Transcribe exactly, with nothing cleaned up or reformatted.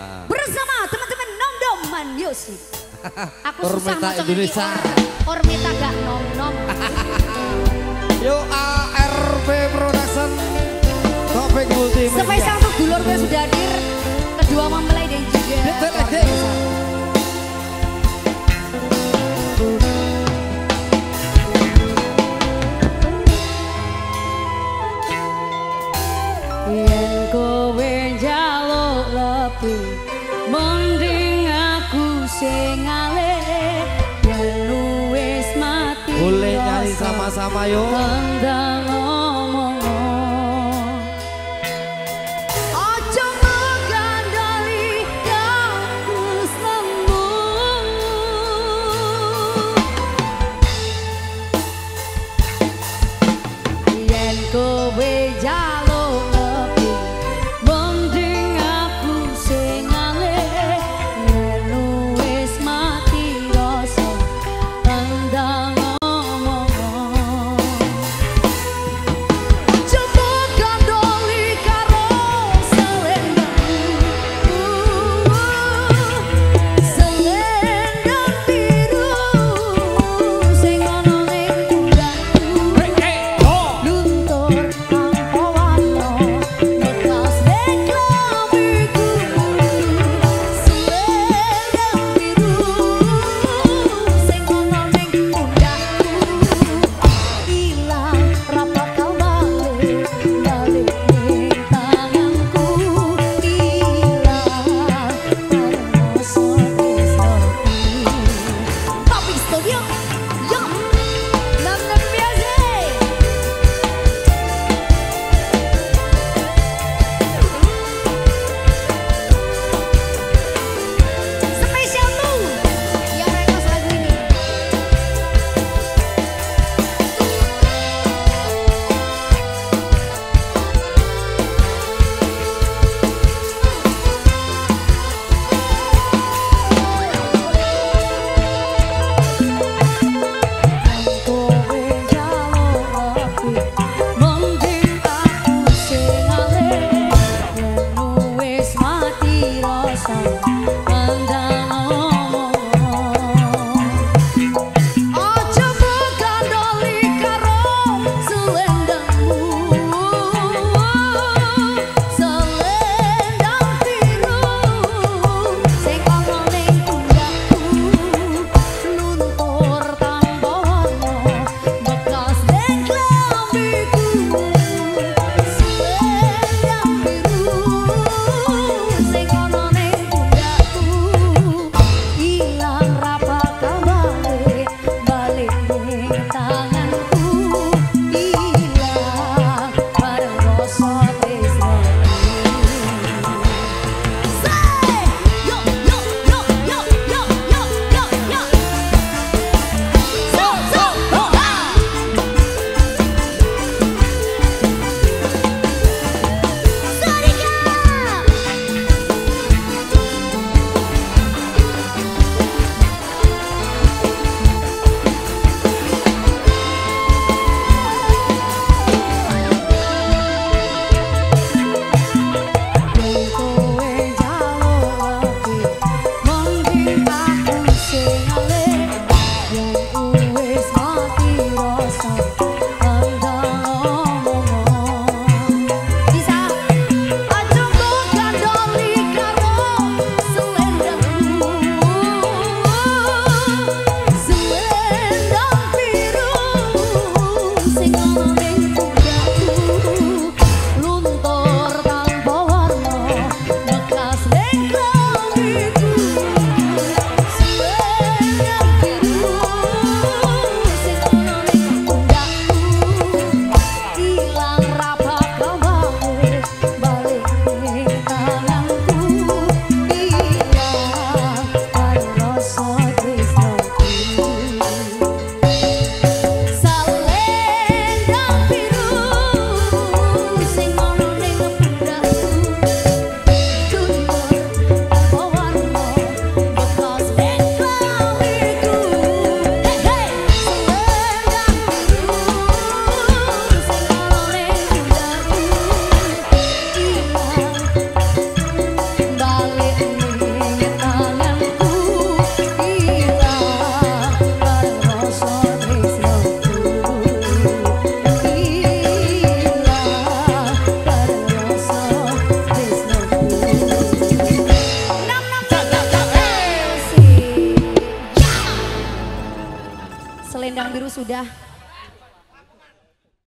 ah. Bersama teman-teman nom-nom music. Aku susah macam Indonesia. Ormita gak nom-nom. Yo A R P Production Topix Multimedia. Spesial untuk dulur gue sudah hadir. Kedua mempelai dan juga mending aku sing alih yen wis mati. Boleh nyanyi sama-sama yo. Tandang ngomong ojo ngandali aku senengmu. Yen kowe jaluk selendang biru sudah